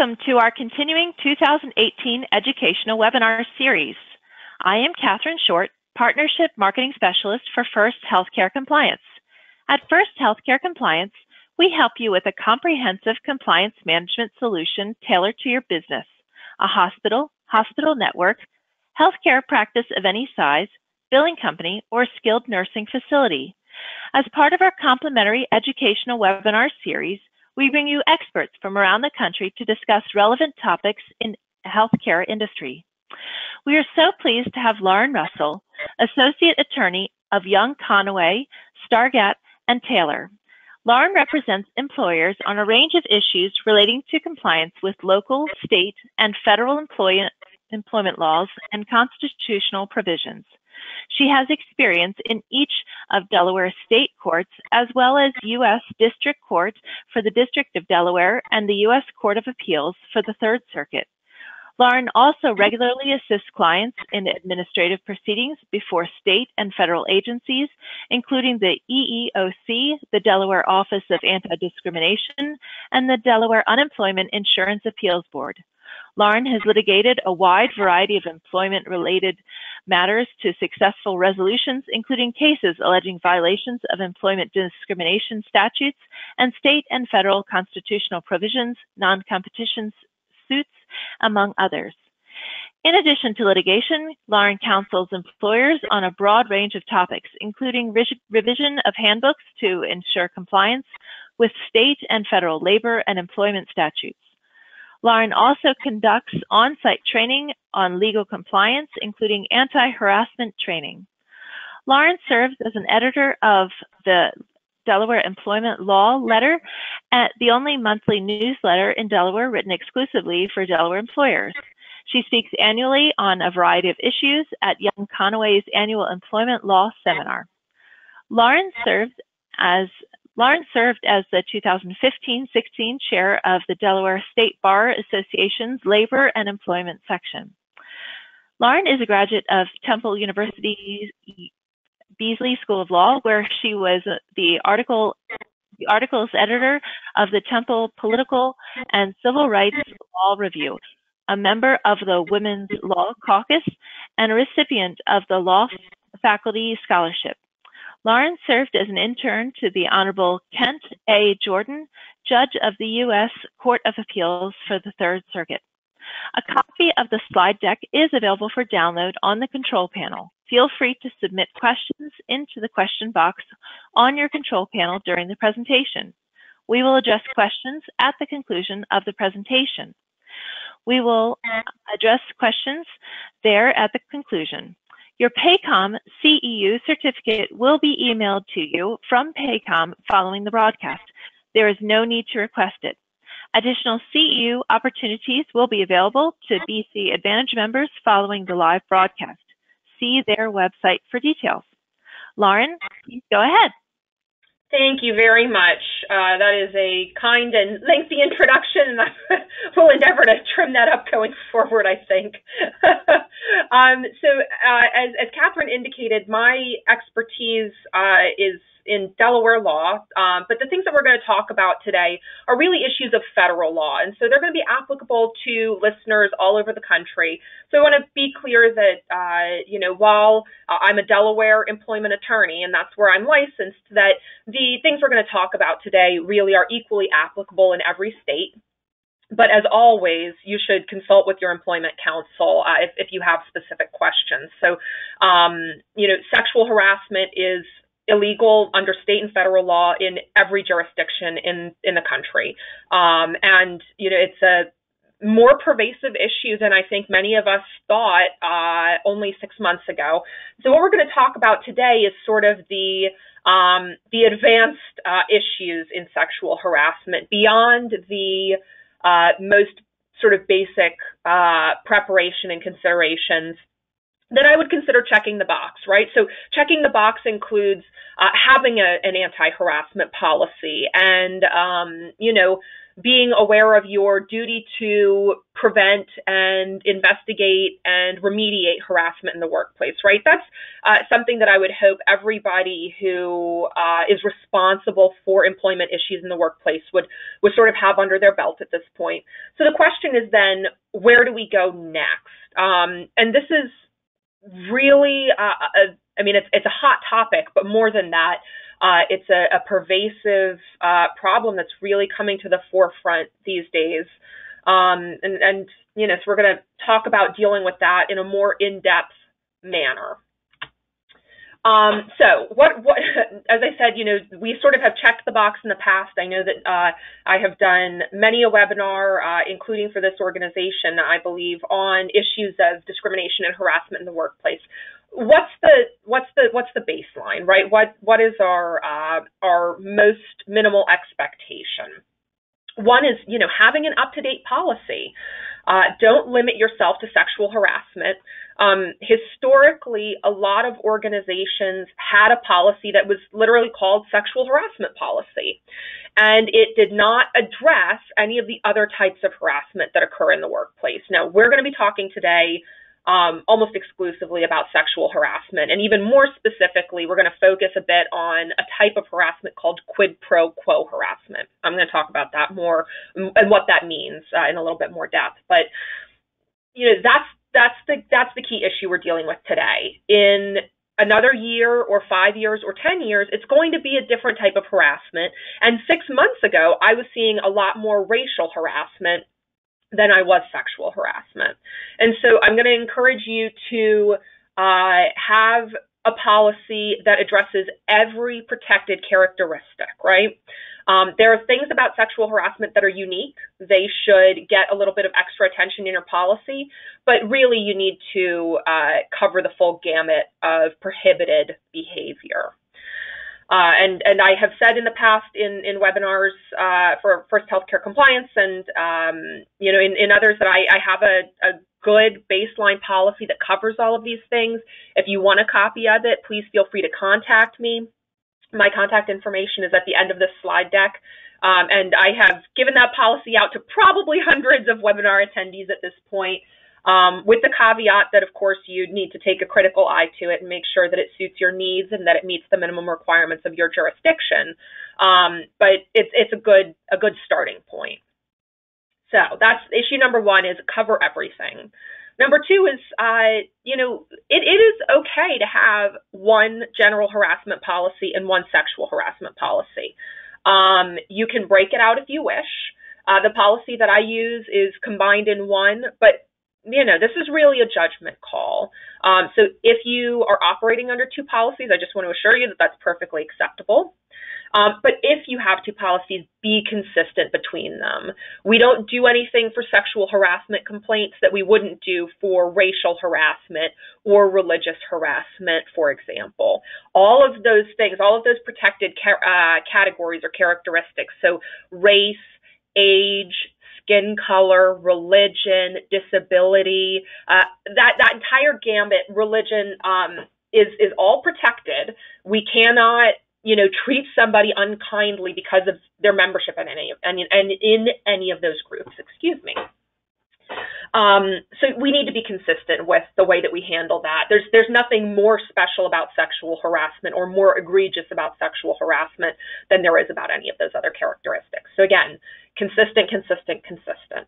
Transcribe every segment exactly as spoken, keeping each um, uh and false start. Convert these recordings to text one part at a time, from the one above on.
Welcome to our continuing two thousand eighteen educational webinar series. I am Katherine Short, Partnership Marketing Specialist for First Healthcare Compliance. At First Healthcare Compliance, we help you with a comprehensive compliance management solution tailored to your business, a hospital, hospital network, healthcare practice of any size, billing company, or skilled nursing facility. As part of our complimentary educational webinar series, we bring you experts from around the country to discuss relevant topics in the healthcare industry. We are so pleased to have Lauren Russell, Associate Attorney of Young Conaway, Stargatt, and Taylor. Lauren represents employers on a range of issues relating to compliance with local, state, and federal employ employment laws and constitutional provisions. She has experience in each of Delaware state courts as well as U S District Court for the District of Delaware and the U S Court of Appeals for the Third Circuit. Lauren also regularly assists clients in administrative proceedings before state and federal agencies, including the E E O C, the Delaware Office of Anti-Discrimination, and the Delaware Unemployment Insurance Appeals Board. Lauren has litigated a wide variety of employment-related matters to successful resolutions, including cases alleging violations of employment discrimination statutes and state and federal constitutional provisions, non-competition suits, among others. In addition to litigation, Lauren counsels employers on a broad range of topics, including revision of handbooks to ensure compliance with state and federal labor and employment statutes. Lauren also conducts on-site training on legal compliance, including anti-harassment training. Lauren serves as an editor of the Delaware Employment Law Letter, at the only monthly newsletter in Delaware written exclusively for Delaware employers. She speaks annually on a variety of issues at Young Conaway's annual employment law seminar. Lauren serves as Lauren served as the two thousand fifteen sixteen chair of the Delaware State Bar Association's Labor and Employment Section. Lauren is a graduate of Temple University Beasley School of Law, where she was the, article, the articles editor of the Temple Political and Civil Rights Law Review, a member of the Women's Law Caucus, and a recipient of the Law Faculty Scholarship. Lauren served as an intern to the Honorable Kent A. Jordan, Judge of the U S Court of Appeals for the Third Circuit. A copy of the slide deck is available for download on the control panel. Feel free to submit questions into the question box on your control panel during the presentation. We will address questions at the conclusion of the presentation. We will address questions there at the conclusion. Your Paycom C E U certificate will be emailed to you from Paycom following the broadcast. There is no need to request it. Additional C E U opportunities will be available to B C Advantage members following the live broadcast. See their website for details. Lauren, please go ahead. Thank you very much. Uh, that is a kind and lengthy introduction, and I will endeavor to trim that up going forward, I think. um, so uh, as, as Katherine indicated, my expertise uh, is in Delaware law, um, but the things that we're going to talk about today are really issues of federal law, and so they're going to be applicable to listeners all over the country. So I want to be clear that, uh, you know, while uh, I'm a Delaware employment attorney, and that's where I'm licensed, that the things we're going to talk about today really are equally applicable in every state. But as always, you should consult with your employment counsel uh, if, if you have specific questions. So, um, you know, sexual harassment is illegal under state and federal law in every jurisdiction in, in the country. Um, and, you know, it's a more pervasive issue than I think many of us thought uh, only six months ago. So what we're going to talk about today is sort of the um, the advanced uh, issues in sexual harassment beyond the uh, most sort of basic uh, preparation and considerations that I would consider checking the box, right? So checking the box includes uh, having a, an anti-harassment policy and, um, you know, being aware of your duty to prevent and investigate and remediate harassment in the workplace, right? That's uh, something that I would hope everybody who uh, is responsible for employment issues in the workplace would, would sort of have under their belt at this point. So the question question is then, where do we go next? Um, and this is really, uh, a, I mean, it's, it's a hot topic, but more than that, uh, it's a, a pervasive uh, problem that's really coming to the forefront these days. Um, and, and, you know, so we're going to talk about dealing with that in a more in-depth manner. Um, so what, what, as I said, you know, we sort of have checked the box in the past. I know that uh, I have done many a webinar, uh, including for this organization, I believe, on issues of discrimination and harassment in the workplace. What's the, what's the, what's the baseline, right? What, what is our, uh, our most minimal expectation? One is, you know, having an up-to-date policy. Uh, don't limit yourself to sexual harassment. Um, historically, a lot of organizations had a policy that was literally called sexual harassment policy, and it did not address any of the other types of harassment that occur in the workplace. Now, we're going to be talking today um, almost exclusively about sexual harassment, and even more specifically, we're going to focus a bit on a type of harassment called quid pro quo harassment. I'm going to talk about that more and what that means uh, in a little bit more depth, but you know, that's that's the that's the key issue we're dealing with today. In another year or five years or ten years, it's going to be a different type of harassment. And six months ago, I was seeing a lot more racial harassment than I was sexual harassment. And so I'm going to encourage you to uh, have a policy that addresses every protected characteristic, right? Um, there are things about sexual harassment that are unique. They should get a little bit of extra attention in your policy, but really you need to uh, cover the full gamut of prohibited behavior. Uh, and, and I have said in the past in, in webinars uh, for First Healthcare Compliance and, um, you know, in, in others that I, I have a, a good baseline policy that covers all of these things. If you want a copy of it, please feel free to contact me. My contact information is at the end of this slide deck. Um, and I have given that policy out to probably hundreds of webinar attendees at this point, um, with the caveat that, of course, you need to take a critical eye to it and make sure that it suits your needs and that it meets the minimum requirements of your jurisdiction. Um, but it's, it's a good, a good starting point. So that's issue number one, is cover everything. Number two is, uh, you know, it, it is okay to have one general harassment policy and one sexual harassment policy. Um, you can break it out if you wish. Uh, the policy that I use is combined in one, but you know, this is really a judgment call. Um, so if you are operating under two policies, I just want to assure you that that's perfectly acceptable. Um, but if you have two policies, be consistent between them. We don't do anything for sexual harassment complaints that we wouldn't do for racial harassment or religious harassment, for example. All of those things, all of those protected uh, categories or characteristics, so race, age, skin color, religion, disability, uh, that, that entire gamut, religion um, is, is all protected. We cannot, you know, treat somebody unkindly because of their membership in any of, and, and in any of those groups, excuse me. Um, so we need to be consistent with the way that we handle that. There's, there's nothing more special about sexual harassment or more egregious about sexual harassment than there is about any of those other characteristics. So again, consistent, consistent, consistent.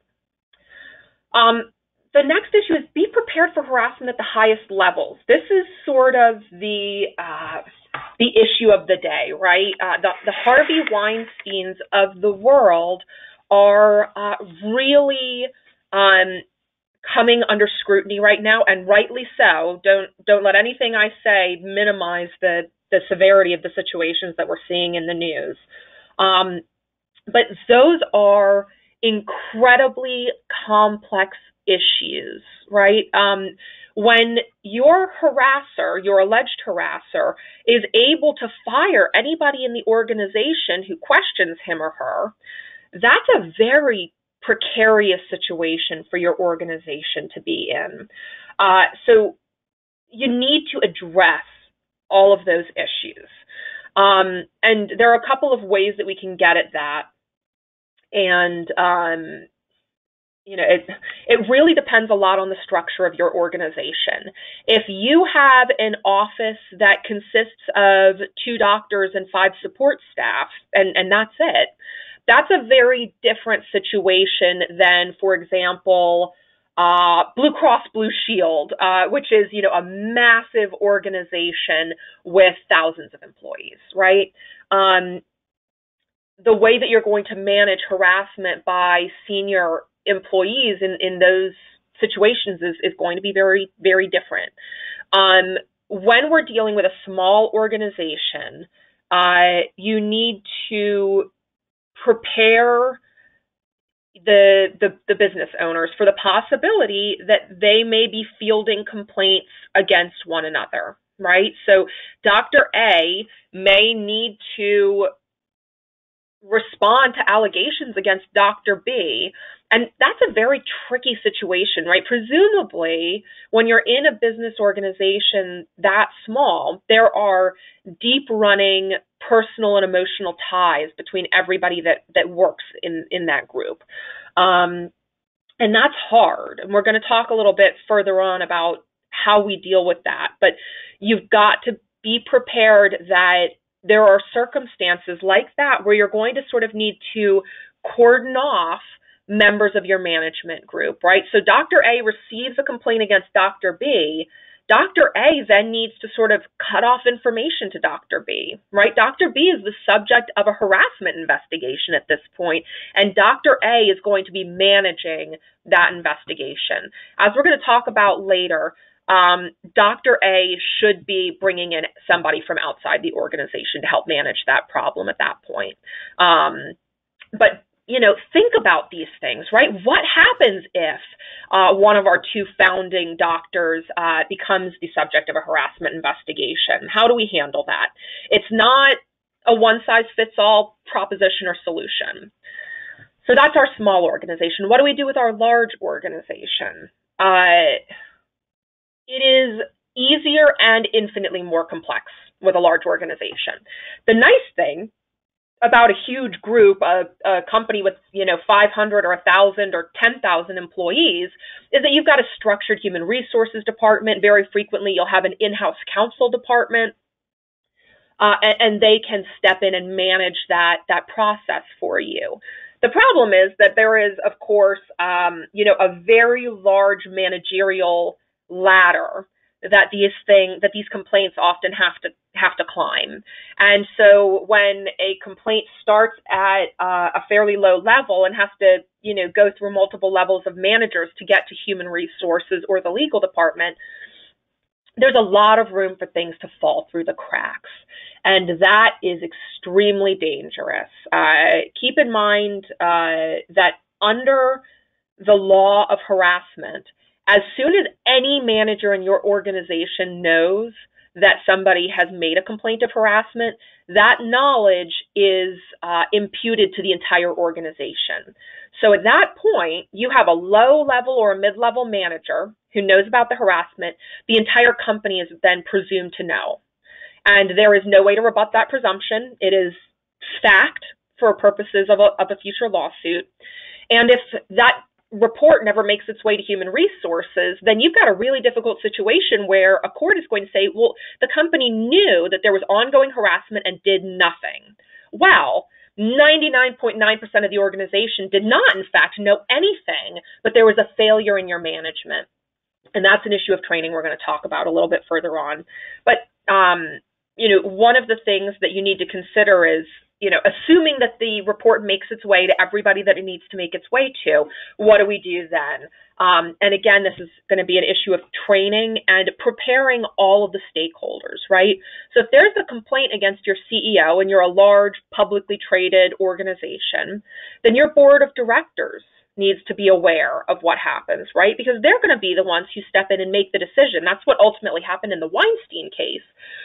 Um, the next issue is be prepared for harassment at the highest levels. This is sort of the, uh, the issue of the day, right? Uh, the, the Harvey Weinsteins of the world are uh, really... Um, coming under scrutiny right now, and rightly so. Don't don't let anything I say minimize the the severity of the situations that we're seeing in the news. Um, but those are incredibly complex issues, right? Um, when your harasser, your alleged harasser, is able to fire anybody in the organization who questions him or her, that's a very precarious situation for your organization to be in. Uh, so you need to address all of those issues. Um, and there are a couple of ways that we can get at that. And, um, you know, it, it really depends a lot on the structure of your organization. If you have an office that consists of two doctors and five support staff, and, and that's it, That's a very different situation than, for example, uh, Blue Cross Blue Shield, uh, which is, you know, a massive organization with thousands of employees, right? Um, the way that you're going to manage harassment by senior employees in, in those situations is, is going to be very, very different. Um, when we're dealing with a small organization, uh, you need to prepare the, the, the business owners for the possibility that they may be fielding complaints against one another, right? So Doctor A may need to respond to allegations against Doctor B. And that's a very tricky situation, right? Presumably, when you're in a business organization that small, there are deep-running personal and emotional ties between everybody that, that works in, in that group. Um, and that's hard. And we're going to talk a little bit further on about how we deal with that. But you've got to be prepared that there are circumstances like that where you're going to sort of need to cordon off members of your management group, right? So Doctor A receives a complaint against Doctor B. Doctor A then needs to sort of cut off information to Doctor B, right? Doctor B is the subject of a harassment investigation at this point, and Doctor A is going to be managing that investigation. As we're going to talk about later, Um, Doctor A should be bringing in somebody from outside the organization to help manage that problem at that point. Um, but, you know, think about these things, right? What happens if uh, one of our two founding doctors uh, becomes the subject of a harassment investigation? How do we handle that? It's not a one-size-fits-all proposition or solution. So that's our small organization. What do we do with our large organization? Uh, It is easier and infinitely more complex with a large organization. The nice thing about a huge group, a, a company with, you know, five hundred or one thousand or ten thousand employees, is that you've got a structured human resources department. Very frequently, you'll have an in-house counsel department, uh, and, and they can step in and manage that, that process for you. The problem is that there is, of course, um, you know, a very large managerial ladder that these thing that these complaints often have to have to climb. And so when a complaint starts at uh, a fairly low level and has to, you know, go through multiple levels of managers to get to human resources or the legal department, there's a lot of room for things to fall through the cracks. And that is extremely dangerous. Uh, keep in mind uh, that under the law of harassment, as soon as any manager in your organization knows that somebody has made a complaint of harassment, that knowledge is uh, imputed to the entire organization. So at that point, you have a low-level or a mid-level manager who knows about the harassment. The entire company is then presumed to know. And there is no way to rebut that presumption. It is fact for purposes of a, of a future lawsuit. And if that report never makes its way to human resources, then you've got a really difficult situation where a court is going to say, well, the company knew that there was ongoing harassment and did nothing. Well, ninety-nine point nine percent of the organization did not, in fact, know anything, but there was a failure in your management. And that's an issue of training we're going to talk about a little bit further on. But, um, you know, one of the things that you need to consider is, you know, assuming that the report makes its way to everybody that it needs to make its way to, what do we do then? Um, and again, this is going to be an issue of training and preparing all of the stakeholders, right? So if there's a complaint against your C E O and you're a large publicly traded organization, then your board of directors needs to be aware of what happens, right? Because they're going to be the ones who step in and make the decision. That's what ultimately happened in the Weinstein case,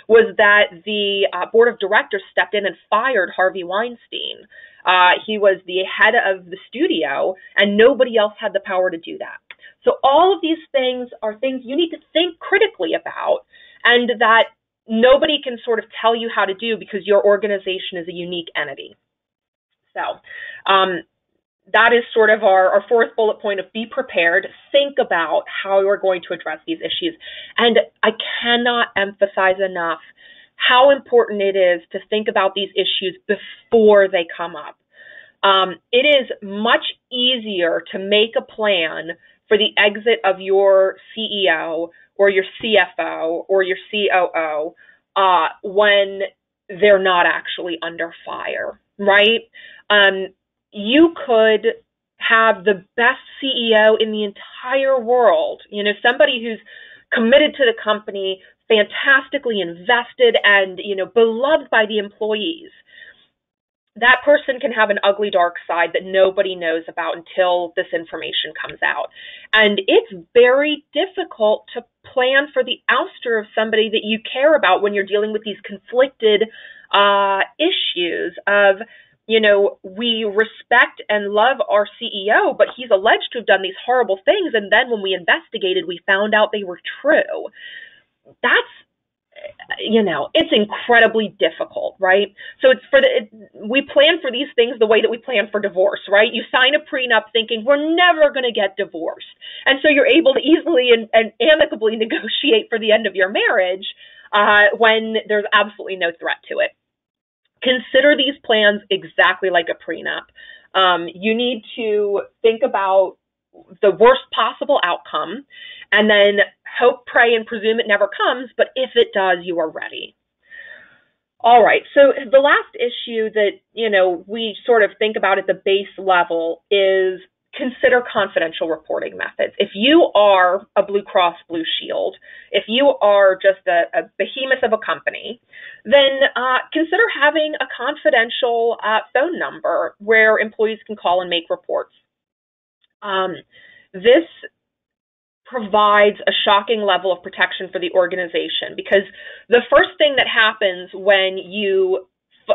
was that the uh, board of directors stepped in and fired Harvey Weinstein. Uh, he was the head of the studio, and nobody else had the power to do that. So all of these things are things you need to think critically about, and that nobody can sort of tell you how to do because your organization is a unique entity. So, um, that is sort of our, our fourth bullet point of be prepared. Think about how you're going to address these issues. And I cannot emphasize enough how important it is to think about these issues before they come up. Um, it is much easier to make a plan for the exit of your C E O or your C F O or your C O O uh, when they're not actually under fire, right? Um, you could have the best C E O in the entire world, you know, somebody who's committed to the company, fantastically invested and, you know, beloved by the employees. That person can have an ugly, dark side that nobody knows about until this information comes out. And it's very difficult to plan for the ouster of somebody that you care about when you're dealing with these conflicted uh, issues of, you know, we respect and love our C E O, but he's alleged to have done these horrible things. And then when we investigated, we found out they were true. That's, you know, it's incredibly difficult, right? So it's for the, it, we plan for these things the way that we plan for divorce, right? You sign a prenup thinking we're never going to get divorced. And so you're able to easily and, and amicably negotiate for the end of your marriage uh, when there's absolutely no threat to it. Consider these plans exactly like a prenup. Um, you need to think about the worst possible outcome and then hope, pray, and presume it never comes. But if it does, you are ready. All right. So the last issue that, you know, we sort of think about at the base level is consider confidential reporting methods. If you are a Blue Cross Blue Shield, if you are just a, a behemoth of a company, then uh, consider having a confidential uh, phone number where employees can call and make reports. Um, this provides a shocking level of protection for the organization, because the first thing that happens when you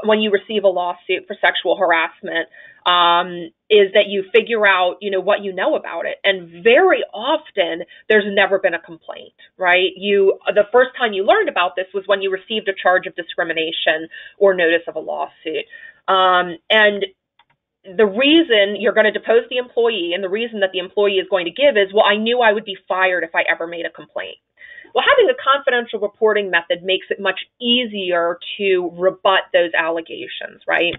when you receive a lawsuit for sexual harassment um, is that you figure out, you know, what you know about it. And very often there's never been a complaint, right? You, the first time you learned about this was when you received a charge of discrimination or notice of a lawsuit. Um, and the reason you're going to depose the employee and the reason that the employee is going to give is, well, I knew I would be fired if I ever made a complaint. Well, having a confidential reporting method makes it much easier to rebut those allegations, right?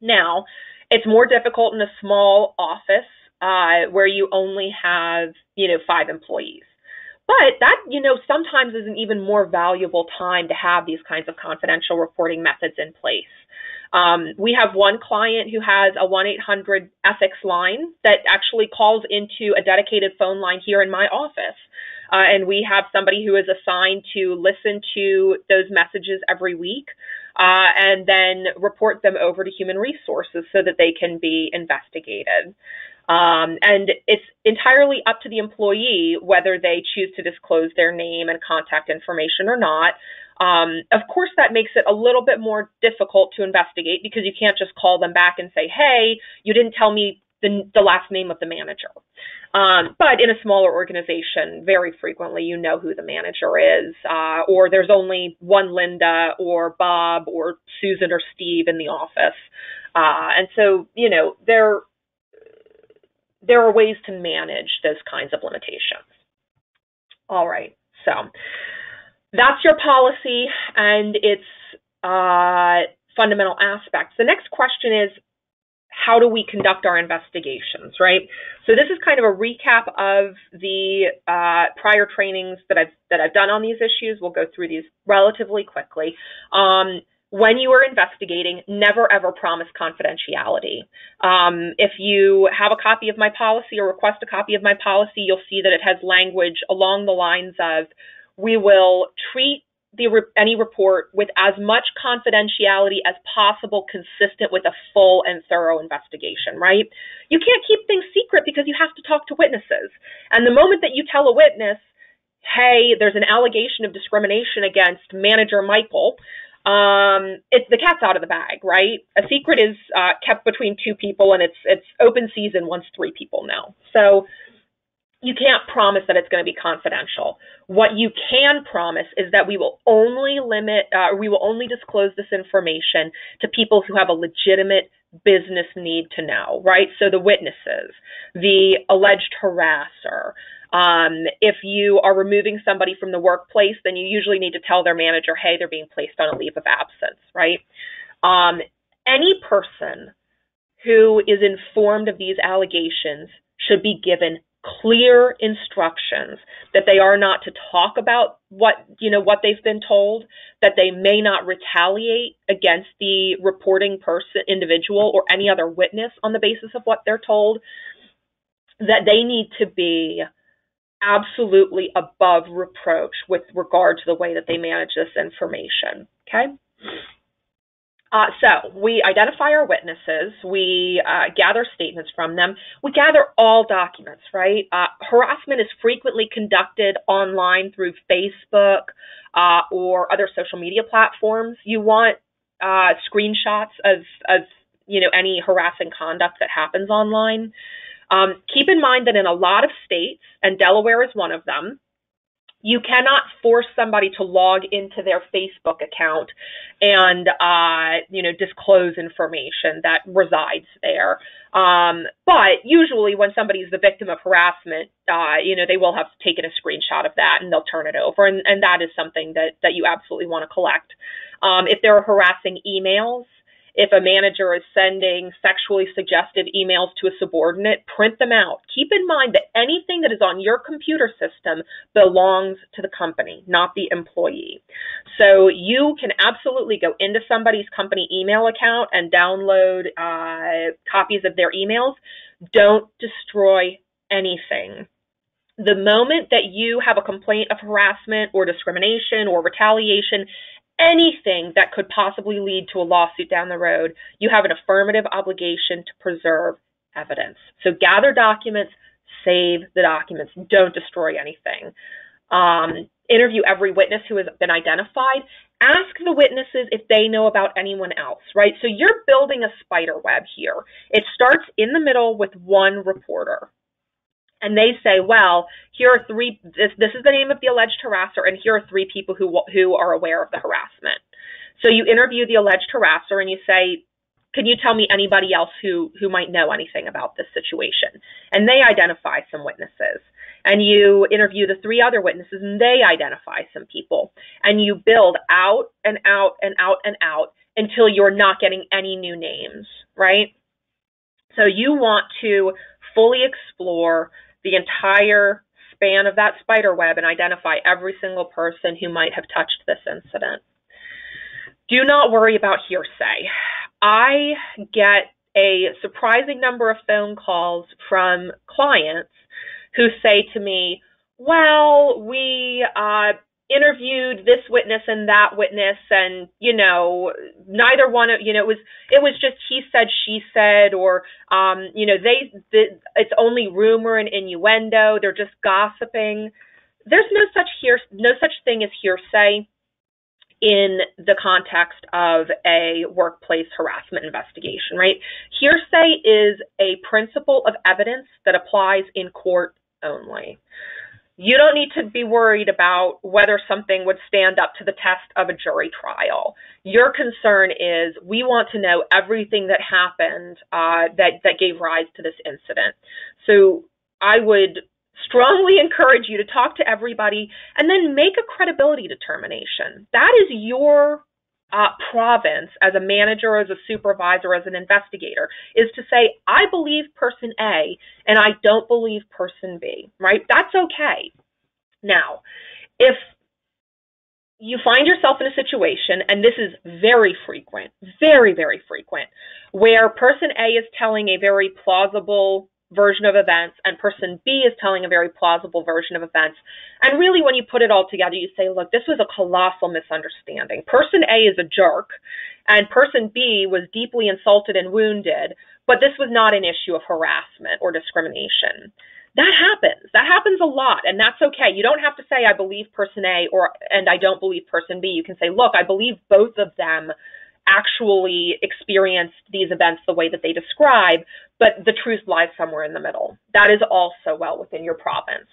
Now, it's more difficult in a small office uh, where you only have, you know, five employees. But that, you know, sometimes is an even more valuable time to have these kinds of confidential reporting methods in place. Um, we have one client who has a one eight hundred ethics line that actually calls into a dedicated phone line here in my office. Uh, and we have somebody who is assigned to listen to those messages every week uh, and then report them over to human resources so that they can be investigated. Um, and it's entirely up to the employee whether they choose to disclose their name and contact information or not. Um, of course, that makes it a little bit more difficult to investigate, because you can't just call them back and say, hey, you didn't tell me the, the last name of the manager. Um, but in a smaller organization, very frequently, you know who the manager is, uh, or there's only one Linda or Bob or Susan or Steve in the office. Uh, and so, you know, there, there are ways to manage those kinds of limitations. All right. So that's your policy and its uh, fundamental aspects. The next question is, how do we conduct our investigations, right? So this is kind of a recap of the uh, prior trainings that I've, that I've done on these issues. We'll go through these relatively quickly. Um, when you are investigating, never ever promise confidentiality. Um, if you have a copy of my policy or request a copy of my policy, you'll see that it has language along the lines of, we will treat the re any report with as much confidentiality as possible, consistent with a full and thorough investigation, right? You can't keep things secret because you have to talk to witnesses. And the moment that you tell a witness, hey, there's an allegation of discrimination against manager Michael, um, it, the cat's out of the bag, right? A secret is uh, kept between two people, and it's, it's open season once three people know. So you can't promise that it's going to be confidential. What you can promise is that we will only limit, uh, we will only disclose this information to people who have a legitimate business need to know, right? So the witnesses, the alleged harasser. Um, if you are removing somebody from the workplace, then you usually need to tell their manager, hey, they're being placed on a leave of absence, right? Um, any person who is informed of these allegations should be given clear instructions that they are not to talk about what, you know, what they've been told, that they may not retaliate against the reporting person, individual, or any other witness on the basis of what they're told, that they need to be absolutely above reproach with regard to the way that they manage this information. Okay. Uh, so we identify our witnesses, we uh, gather statements from them, we gather all documents, right? Uh, harassment is frequently conducted online through Facebook uh, or other social media platforms. You want uh, screenshots of, of, you know, any harassing conduct that happens online. Um, keep in mind that in a lot of states, and Delaware is one of them, you cannot force somebody to log into their Facebook account and, uh, you know, disclose information that resides there. Um, but usually when somebody is the victim of harassment, uh, you know, they will have taken a screenshot of that and they'll turn it over. And, and that is something that, that you absolutely want to collect. Um, if there are harassing emails, if a manager is sending sexually suggestive emails to a subordinate, print them out. Keep in mind that anything that is on your computer system belongs to the company, not the employee. So you can absolutely go into somebody's company email account and download uh, copies of their emails. Don't destroy anything. The moment that you have a complaint of harassment or discrimination or retaliation, anything that could possibly lead to a lawsuit down the road, you have an affirmative obligation to preserve evidence. So gather documents, save the documents, don't destroy anything. Um, interview every witness who has been identified. Ask the witnesses if they know about anyone else, right? So you're building a spider web here. It starts in the middle with one reporter. And they say, well, here are three, this, this is the name of the alleged harasser, and here are three people who, who are aware of the harassment. So you interview the alleged harasser and you say, can you tell me anybody else who, who might know anything about this situation? And they identify some witnesses. And you interview the three other witnesses and they identify some people. And you build out and out and out and out until you're not getting any new names, right? So you want to fully explore the entire span of that spider web and identify every single person who might have touched this incident. Do not worry about hearsay. I get a surprising number of phone calls from clients who say to me, well, we uh, interviewed this witness and that witness, and, you know, neither one of, you know, it was, it was just he said, she said, or, um, you know, they, the, it's only rumor and innuendo. They're just gossiping. There's no such hears, no such thing as hearsay in the context of a workplace harassment investigation, right? Hearsay is a principle of evidence that applies in court only. You don't need to be worried about whether something would stand up to the test of a jury trial. Your concern is we want to know everything that happened uh, that, that gave rise to this incident. So I would strongly encourage you to talk to everybody and then make a credibility determination. That is your uh, province as a manager, as a supervisor, as an investigator, is to say, I believe person A and I don't believe person B, right? That's okay. Now, if you find yourself in a situation, and this is very frequent, very, very frequent, where person A is telling a very plausible version of events and person B is telling a very plausible version of events, and really when you put it all together you say, look, this was a colossal misunderstanding. Person A is a jerk and person B was deeply insulted and wounded, but this was not an issue of harassment or discrimination. That happens. That happens a lot, and that's okay. You don't have to say I believe person A or and I don't believe person B. You can say, look, I believe both of them actually experienced these events the way that they describe, but the truth lies somewhere in the middle. That is also well within your province.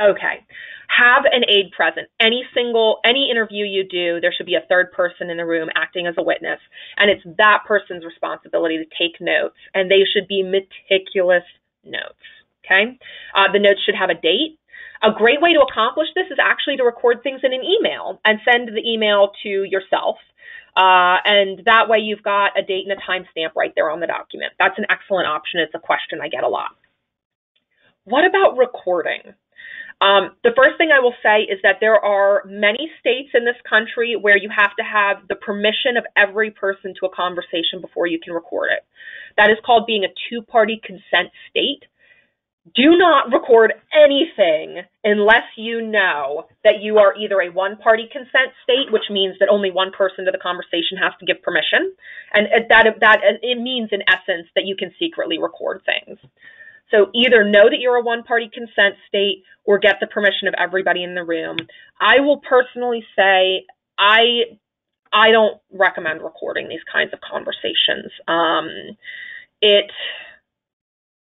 Okay, have an aide present. Any single, any interview you do, there should be a third person in the room acting as a witness, and it's that person's responsibility to take notes, and they should be meticulous notes, okay? Uh, the notes should have a date. A great way to accomplish this is actually to record things in an email and send the email to yourself. Uh, and that way you've got a date and a time stamp right there on the document. That's an excellent option. It's a question I get a lot. What about recording? Um, the first thing I will say is that there are many states in this country where you have to have the permission of every person to a conversation before you can record it. That is called being a two-party consent state. Do not record anything unless you know that you are either a one-party consent state, which means that only one person to the conversation has to give permission, and that, that it means in essence that you can secretly record things. So either know that you're a one-party consent state or get the permission of everybody in the room. I will personally say I I don't recommend recording these kinds of conversations. Um, it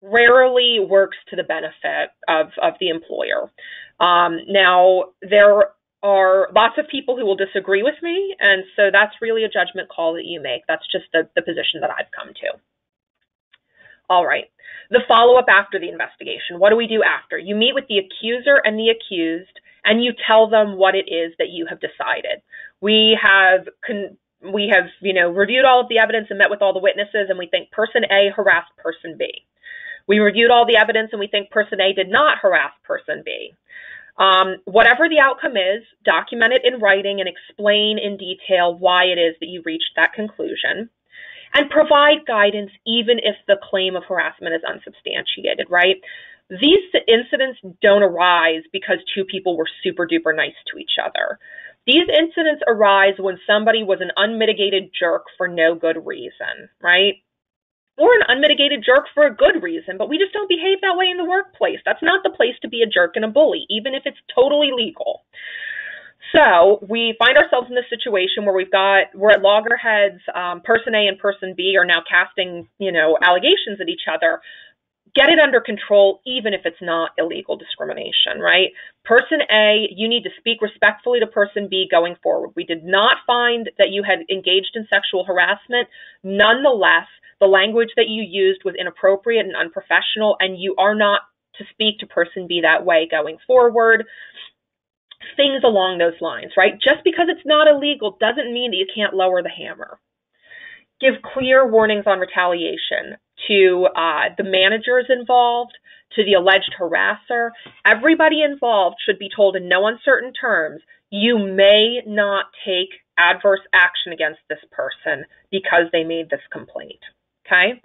rarely works to the benefit of, of the employer. Um, now, there are lots of people who will disagree with me, and so that's really a judgment call that you make. That's just the, the position that I've come to. All right. The follow-up after the investigation. What do we do after? You meet with the accuser and the accused, and you tell them what it is that you have decided. We have con we have you know reviewed all of the evidence and met with all the witnesses, and we think person A harassed person B. We reviewed all the evidence, and we think person A did not harass person B. Um, whatever the outcome is, document it in writing and explain in detail why it is that you reached that conclusion. And provide guidance even if the claim of harassment is unsubstantiated, right? These incidents don't arise because two people were super duper nice to each other. These incidents arise when somebody was an unmitigated jerk for no good reason, right? Or an unmitigated jerk for a good reason, but we just don't behave that way in the workplace. That's not the place to be a jerk and a bully, even if it's totally legal. So we find ourselves in this situation where we've got, we're at loggerheads, um, person A and person B are now casting, you know, allegations at each other. Get it under control, even if it's not illegal discrimination, right? Person A, you need to speak respectfully to person B going forward. We did not find that you had engaged in sexual harassment. Nonetheless, the language that you used was inappropriate and unprofessional, and you are not to speak to person B that way going forward. Things along those lines, right? Just because it's not illegal doesn't mean that you can't lower the hammer. Give clear warnings on retaliation to uh, the managers involved, to the alleged harasser. Everybody involved should be told in no uncertain terms, you may not take adverse action against this person because they made this complaint, okay?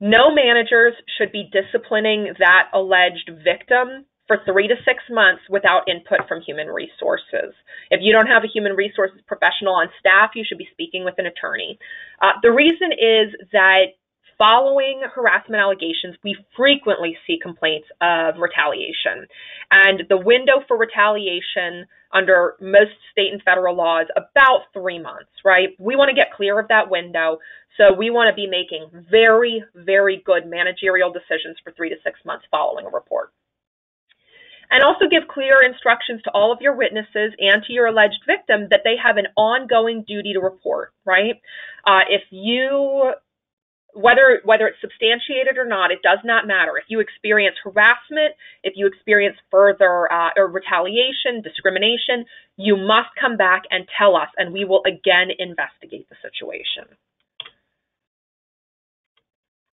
No managers should be disciplining that alleged victim for three to six months without input from human resources. If you don't have a human resources professional on staff, you should be speaking with an attorney. Uh, the reason is that following harassment allegations, we frequently see complaints of retaliation. And the window for retaliation under most state and federal law is about three months, right? We want to get clear of that window. So we want to be making very, very good managerial decisions for three to six months following a report. And also give clear instructions to all of your witnesses and to your alleged victim that they have an ongoing duty to report, right? Uh, if you, whether, whether it's substantiated or not, it does not matter. If you experience harassment, if you experience further uh, or retaliation, discrimination, you must come back and tell us, and we will again investigate the situation.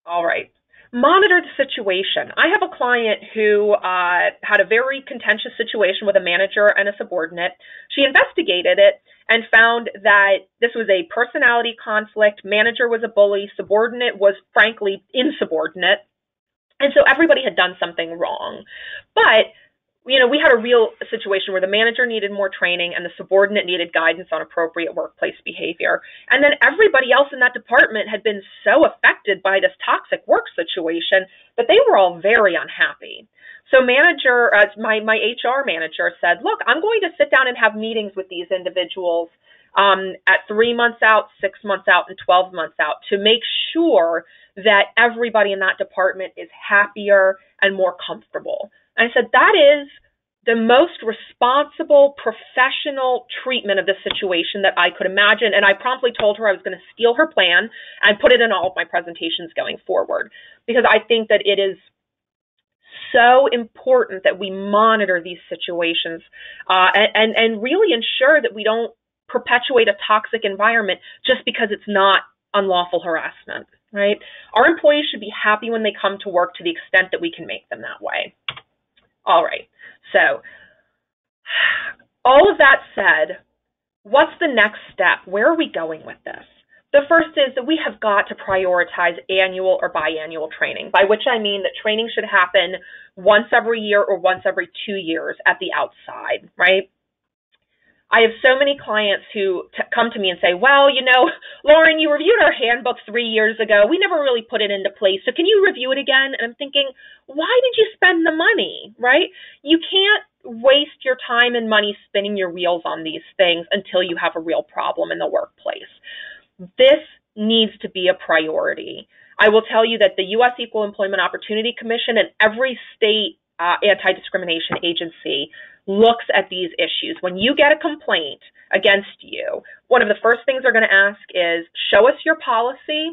All right. Monitor the situation. I have a client who uh, had a very contentious situation with a manager and a subordinate. She investigated it and found that this was a personality conflict. Manager was a bully. Subordinate was, frankly, insubordinate. And so everybody had done something wrong. But, you know, we had a real situation where the manager needed more training and the subordinate needed guidance on appropriate workplace behavior. And then everybody else in that department had been so affected by this toxic work situation that they were all very unhappy. So manager, uh, my, my H R manager said, look, I'm going to sit down and have meetings with these individuals um, at three months out, six months out, and twelve months out to make sure that everybody in that department is happier and more comfortable. And I said, that is the most responsible, professional treatment of this situation that I could imagine. And I promptly told her I was going to steal her plan and put it in all of my presentations going forward, because I think that it is so important that we monitor these situations uh, and, and, and really ensure that we don't perpetuate a toxic environment just because it's not unlawful harassment, right? Our employees should be happy when they come to work to the extent that we can make them that way. All right, so all of that said, what's the next step? Where are we going with this? The first is that we have got to prioritize annual or biannual training, by which I mean that training should happen once every year or once every two years at the outside, right? I have so many clients who t come to me and say, well, you know, Lauren, you reviewed our handbook three years ago. We never really put it into place. So can you review it again? And I'm thinking, why did you spend the money, right? You can't waste your time and money spinning your wheels on these things until you have a real problem in the workplace. This needs to be a priority. I will tell you that the U S Equal Employment Opportunity Commission and every state Uh, anti-discrimination agency looks at these issues. When you get a complaint against you, one of the first things they're going to ask is, show us your policy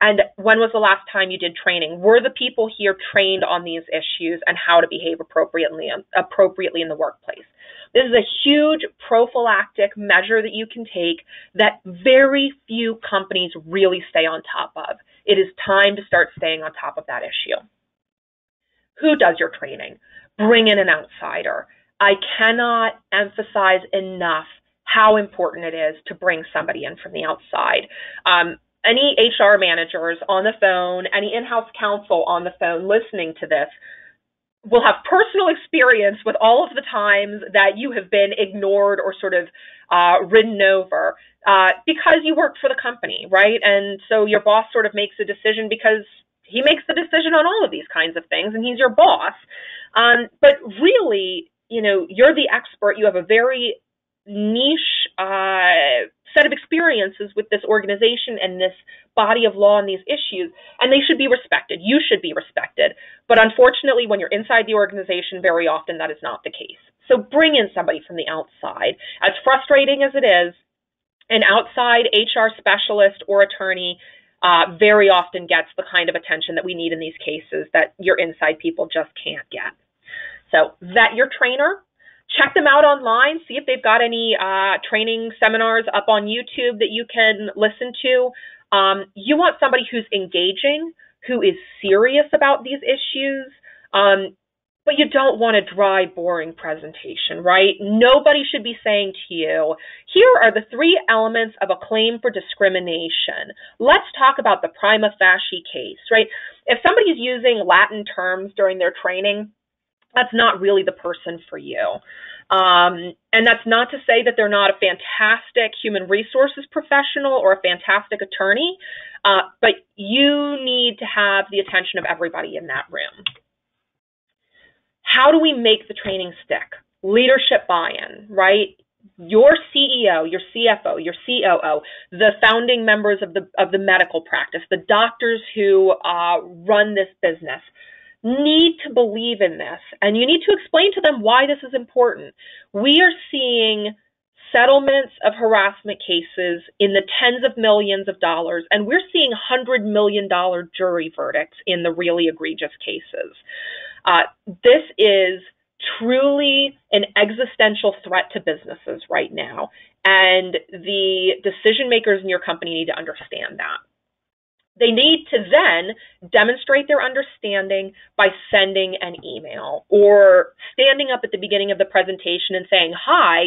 and when was the last time you did training? Were the people here trained on these issues and how to behave appropriately, appropriately in the workplace? This is a huge prophylactic measure that you can take that very few companies really stay on top of. It is time to start staying on top of that issue. Who does your training? Bring in an outsider. I cannot emphasize enough how important it is to bring somebody in from the outside. Um, any H R managers on the phone, any in-house counsel on the phone listening to this will have personal experience with all of the times that you have been ignored or sort of uh, ridden over uh, because you work for the company, right? And so your boss sort of makes a decision because he makes the decision on all of these kinds of things, and he's your boss. Um, but really, you know, you're the expert. You have a very niche uh, set of experiences with this organization and this body of law and these issues, and they should be respected. You should be respected. But unfortunately, when you're inside the organization, very often that is not the case. So bring in somebody from the outside. As frustrating as it is, an outside H R specialist or attorney Uh, very often gets the kind of attention that we need in these cases that your inside people just can't get. So vet your trainer, check them out online, see if they've got any uh, training seminars up on YouTube that you can listen to. Um, you want somebody who's engaging, who is serious about these issues, um, but you don't want a dry, boring presentation, right? Nobody should be saying to you, here are the three elements of a claim for discrimination. Let's talk about the prima facie case, right? If somebody's using Latin terms during their training, that's not really the person for you. Um, and that's not to say that they're not a fantastic human resources professional or a fantastic attorney, uh, but you need to have the attention of everybody in that room. How do we make the training stick? Leadership buy-in, right? Your C E O, your C F O, your C O O, the founding members of the, of the medical practice, the doctors who uh, run this business need to believe in this, and you need to explain to them why this is important. We are seeing settlements of harassment cases in the tens of millions of dollars, and we're seeing one hundred million dollar jury verdicts in the really egregious cases. Uh, this is truly an existential threat to businesses right now, and the decision makers in your company need to understand that. They need to then demonstrate their understanding by sending an email or standing up at the beginning of the presentation and saying, hi,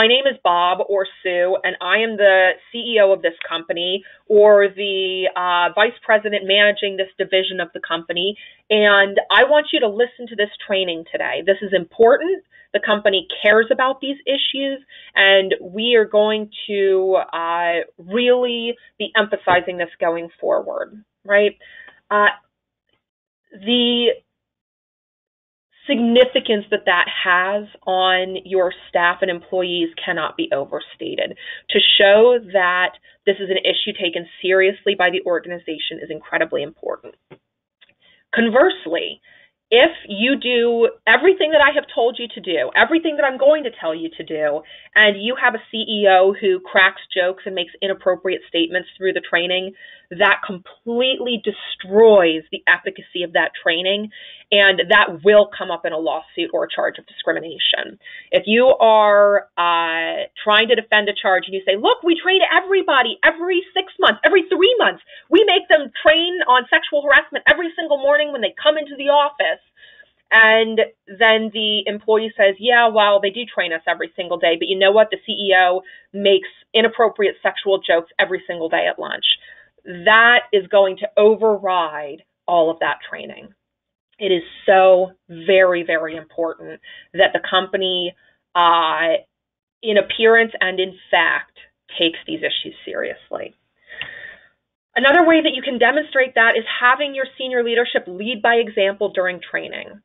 my name is Bob or Sue, and I am the C E O of this company or the uh, vice president managing this division of the company, and I want you to listen to this training today. This is important. The company cares about these issues, and we are going to uh, really be emphasizing this going forward, right? Uh, the significance that that has on your staff and employees cannot be overstated. To show that this is an issue taken seriously by the organization is incredibly important. Conversely, if you do everything that I have told you to do, everything that I'm going to tell you to do, and you have a C E O who cracks jokes and makes inappropriate statements through the training, that completely destroys the efficacy of that training, and that will come up in a lawsuit or a charge of discrimination. If you are uh, trying to defend a charge and you say, look, we train everybody every six months, every three months. We make them train on sexual harassment every single morning when they come into the office. And then the employee says, yeah, well, they do train us every single day, but you know what? The C E O makes inappropriate sexual jokes every single day at lunch. That is going to override all of that training. It is so very, very important that the company, uh, in appearance and in fact, takes these issues seriously. Another way that you can demonstrate that is having your senior leadership lead by example during training.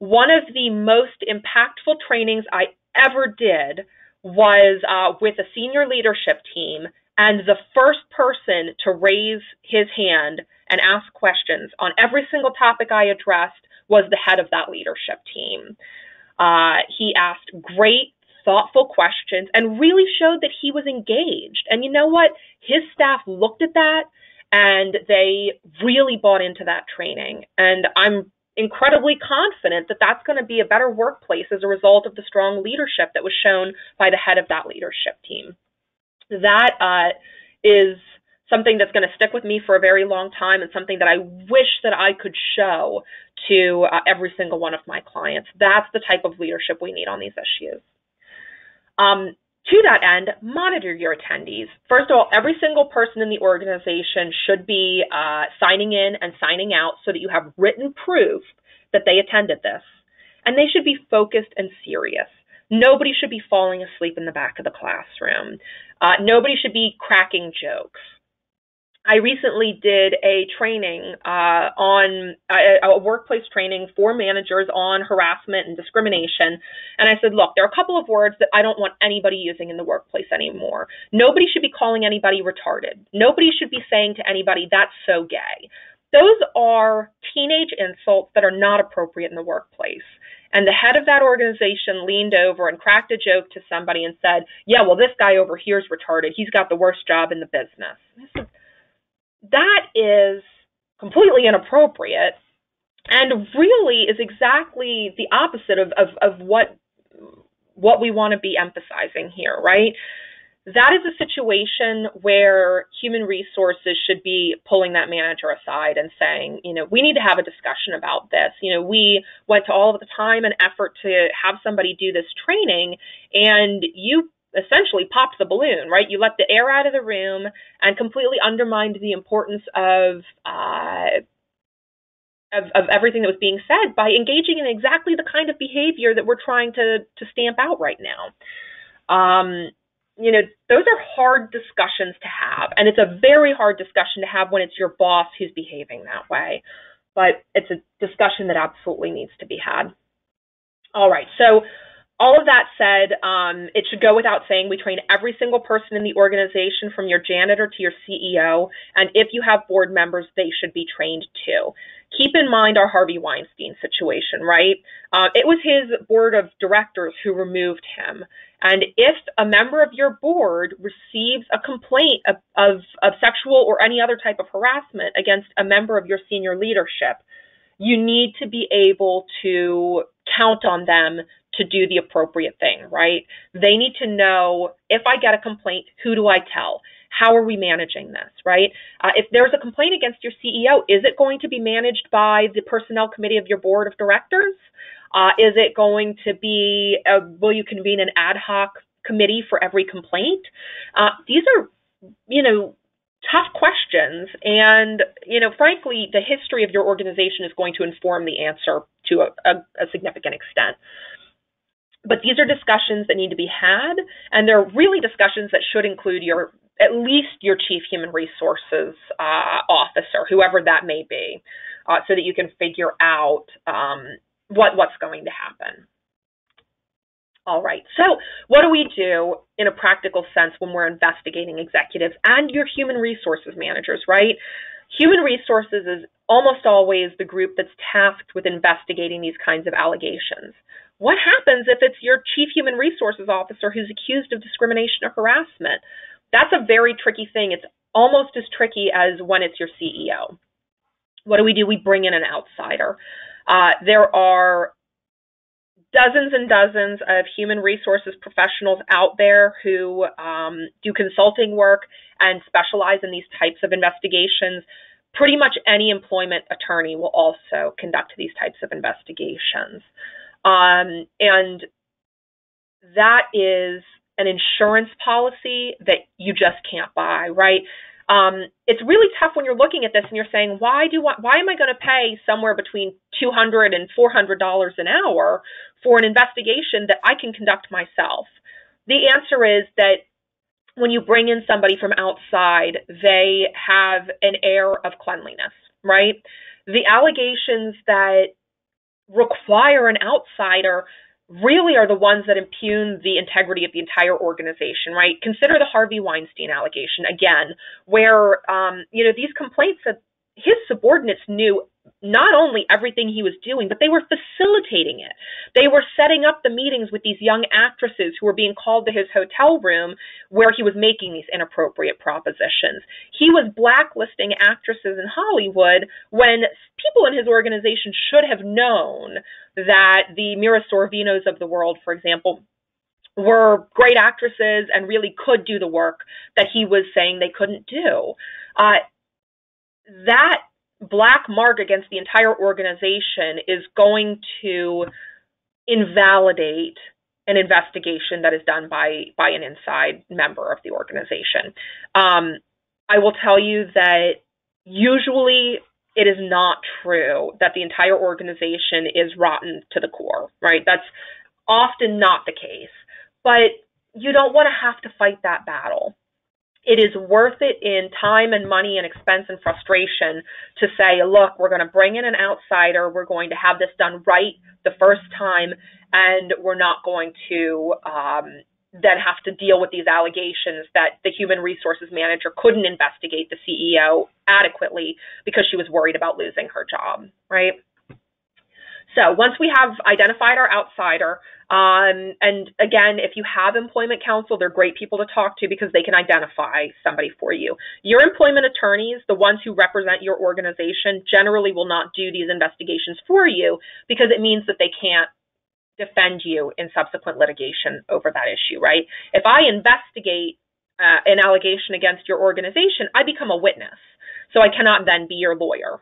One of the most impactful trainings I ever did was uh, with a senior leadership team, and the first person to raise his hand and ask questions on every single topic I addressed was the head of that leadership team. Uh, he asked great, thoughtful questions and really showed that he was engaged. And you know what? His staff looked at that, and they really bought into that training. And I'm incredibly confident that that's going to be a better workplace as a result of the strong leadership that was shown by the head of that leadership team. That uh, is something that's going to stick with me for a very long time, and something that I wish that I could show to uh, every single one of my clients. That's the type of leadership we need on these issues. Um, to that end, monitor your attendees. First of all, every single person in the organization should be uh, signing in and signing out so that you have written proof that they attended this. And they should be focused and serious. Nobody should be falling asleep in the back of the classroom. Uh, nobody should be cracking jokes. I recently did a training uh, on a, a workplace training for managers on harassment and discrimination. And I said, look, there are a couple of words that I don't want anybody using in the workplace anymore. Nobody should be calling anybody retarded. Nobody should be saying to anybody, that's so gay. Those are teenage insults that are not appropriate in the workplace. And the head of that organization leaned over and cracked a joke to somebody and said, yeah, well, this guy over here is retarded. He's got the worst job in the business. And I said, that is completely inappropriate and really is exactly the opposite of, of, of what, what we want to be emphasizing here, right? That is a situation where human resources should be pulling that manager aside and saying, you know, we need to have a discussion about this. You know, we went to all of the time and effort to have somebody do this training, and you essentially popped the balloon, right? You let the air out of the room and completely undermined the importance of, uh, of of everything that was being said by engaging in exactly the kind of behavior that we're trying to to stamp out right now. Um, you know, those are hard discussions to have, and it's a very hard discussion to have when it's your boss who's behaving that way. But it's a discussion that absolutely needs to be had. All right, so all of that said, um, it should go without saying, we train every single person in the organization, from your janitor to your C E O, and if you have board members, they should be trained too. Keep in mind our Harvey Weinstein situation, right? Uh, it was his board of directors who removed him. And if a member of your board receives a complaint of, of, of sexual or any other type of harassment against a member of your senior leadership, you need to be able to count on them to do the appropriate thing, right? They need to know, if I get a complaint, who do I tell? How are we managing this, right? Uh, if there's a complaint against your C E O, is it going to be managed by the personnel committee of your board of directors? Uh, is it going to be, a, will you convene an ad hoc committee for every complaint? Uh, these are, you know, tough questions. And, you know, frankly, the history of your organization is going to inform the answer to a, a, a significant extent. But these are discussions that need to be had, and they're really discussions that should include your, at least your chief human resources uh, officer, whoever that may be, uh, so that you can figure out um, what, what's going to happen. All right, so what do we do in a practical sense when we're investigating executives and your human resources managers, right? Human resources is almost always the group that's tasked with investigating these kinds of allegations. What happens if it's your chief human resources officer who's accused of discrimination or harassment? That's a very tricky thing. It's almost as tricky as when it's your C E O. What do we do? We bring in an outsider. Uh, there are dozens and dozens of human resources professionals out there who um, do consulting work and specialize in these types of investigations. Pretty much any employment attorney will also conduct these types of investigations. Um, and that is an insurance policy that you just can't buy, right? Um, it's really tough when you're looking at this and you're saying, why do I, why am I going to pay somewhere between two hundred dollars and four hundred dollars an hour for an investigation that I can conduct myself? The answer is that when you bring in somebody from outside, they have an air of cleanliness, right? The allegations that require an outsider really are the ones that impugn the integrity of the entire organization, right? Consider the Harvey Weinstein allegation, again, where, um, you know, these complaints that his subordinates knew not only everything he was doing, but they were facilitating it. They were setting up the meetings with these young actresses who were being called to his hotel room where he was making these inappropriate propositions. He was blacklisting actresses in Hollywood when people in his organization should have known that the Mira Sorvinos of the world, for example, were great actresses and really could do the work that he was saying they couldn't do. Uh, that black mark against the entire organization is going to invalidate an investigation that is done by by an inside member of the organization. Um, I will tell you that usually it is not true that the entire organization is rotten to the core, right? That's often not the case, but you don't want to have to fight that battle. It is worth it in time and money and expense and frustration to say, look, we're going to bring in an outsider. We're going to have this done right the first time, and we're not going to um, then have to deal with these allegations that the human resources manager couldn't investigate the C E O adequately because she was worried about losing her job, right? So once we have identified our outsider, um, and again, if you have employment counsel, they're great people to talk to because they can identify somebody for you. Your employment attorneys, the ones who represent your organization, generally will not do these investigations for you because it means that they can't defend you in subsequent litigation over that issue, right? If I investigate uh, an allegation against your organization, I become a witness, so I cannot then be your lawyer.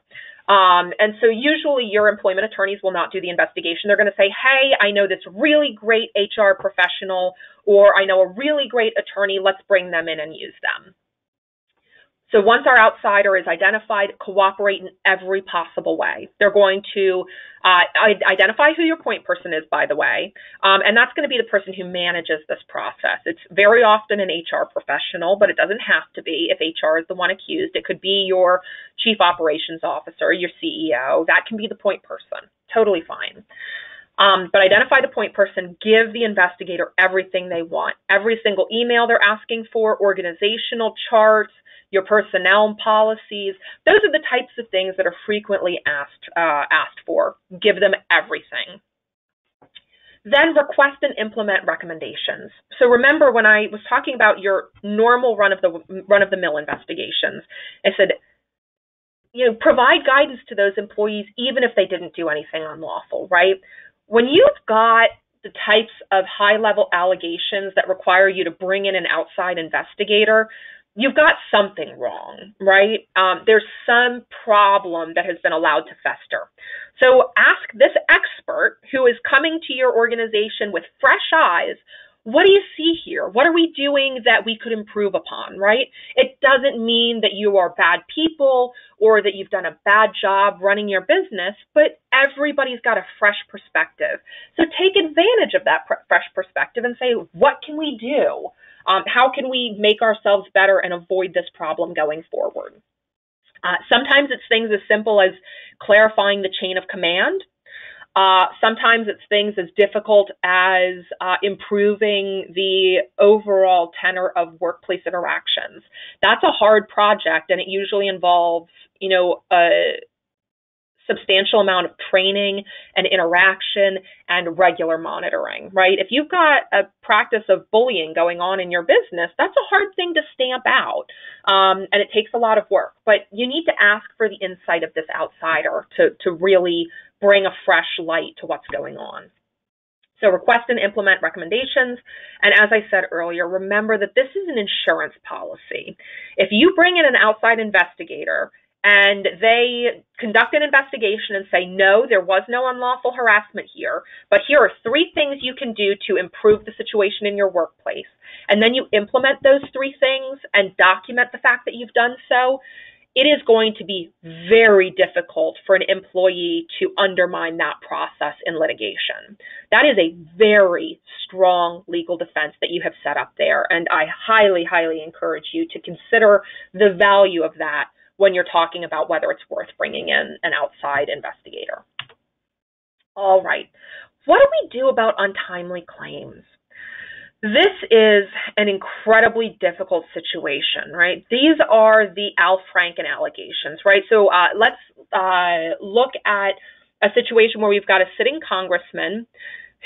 Um, and so usually your employment attorneys will not do the investigation. They're going to say, hey, I know this really great H R professional, or I know a really great attorney. Let's bring them in and use them. So once our outsider is identified, cooperate in every possible way. They're going to uh, identify who your point person is, by the way, um, and that's going to be the person who manages this process. It's very often an H R professional, but it doesn't have to be if H R is the one accused. It could be your chief operations officer, your C E O. That can be the point person. Totally fine. Um, but identify the point person, give the investigator everything they want, every single email they're asking for, organizational charts, your personnel policies. Those are the types of things that are frequently asked, uh, asked for. Give them everything. Then request and implement recommendations. So remember when I was talking about your normal run of the run of the mill investigations, I said, you know, provide guidance to those employees even if they didn't do anything unlawful, right? When you've got the types of high level allegations that require you to bring in an outside investigator, you've got something wrong, right? Um, there's some problem that has been allowed to fester. So ask this expert who is coming to your organization with fresh eyes, what do you see here? What are we doing that we could improve upon, right? It doesn't mean that you are bad people or that you've done a bad job running your business, but everybody's got a fresh perspective. So take advantage of that fresh perspective and say, what can we do? Um, how can we make ourselves better and avoid this problem going forward? Uh, sometimes it's things as simple as clarifying the chain of command. Uh, sometimes it's things as difficult as uh, improving the overall tenor of workplace interactions. That's a hard project, and it usually involves, you know, uh, substantial amount of training and interaction and regular monitoring, right? If you've got a practice of bullying going on in your business, that's a hard thing to stamp out. Um, and it takes a lot of work, but you need to ask for the insight of this outsider to, to really bring a fresh light to what's going on. So request and implement recommendations. And as I said earlier, remember that this is an insurance policy. If you bring in an outside investigator and they conduct an investigation and say, no, there was no unlawful harassment here, but here are three things you can do to improve the situation in your workplace, and then you implement those three things and document the fact that you've done so, it is going to be very difficult for an employee to undermine that process in litigation. That is a very strong legal defense that you have set up there, and I highly, highly encourage you to consider the value of that when you're talking about whether it's worth bringing in an outside investigator. All right, what do we do about untimely claims? This is an incredibly difficult situation, right? These are the Al Franken allegations, right? So uh, let's uh, look at a situation where we've got a sitting congressman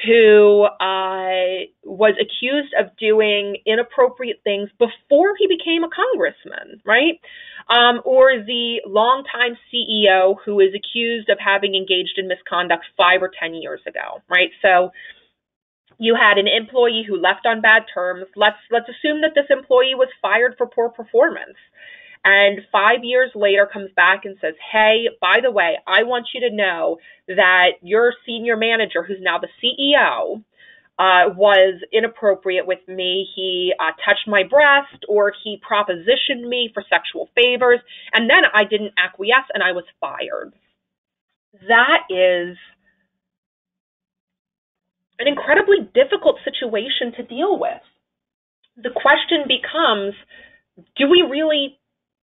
who uh, was accused of doing inappropriate things before he became a congressman, right? Um, or the longtime C E O who is accused of having engaged in misconduct five or ten years ago, right? So you had an employee who left on bad terms. Let's let's assume that this employee was fired for poor performance, and five years later comes back and says, hey, by the way, I want you to know that your senior manager, who's now the C E O, uh, was inappropriate with me. He uh, touched my breast, or he propositioned me for sexual favors, and then I didn't acquiesce and I was fired. That is an incredibly difficult situation to deal with. The question becomes, do we really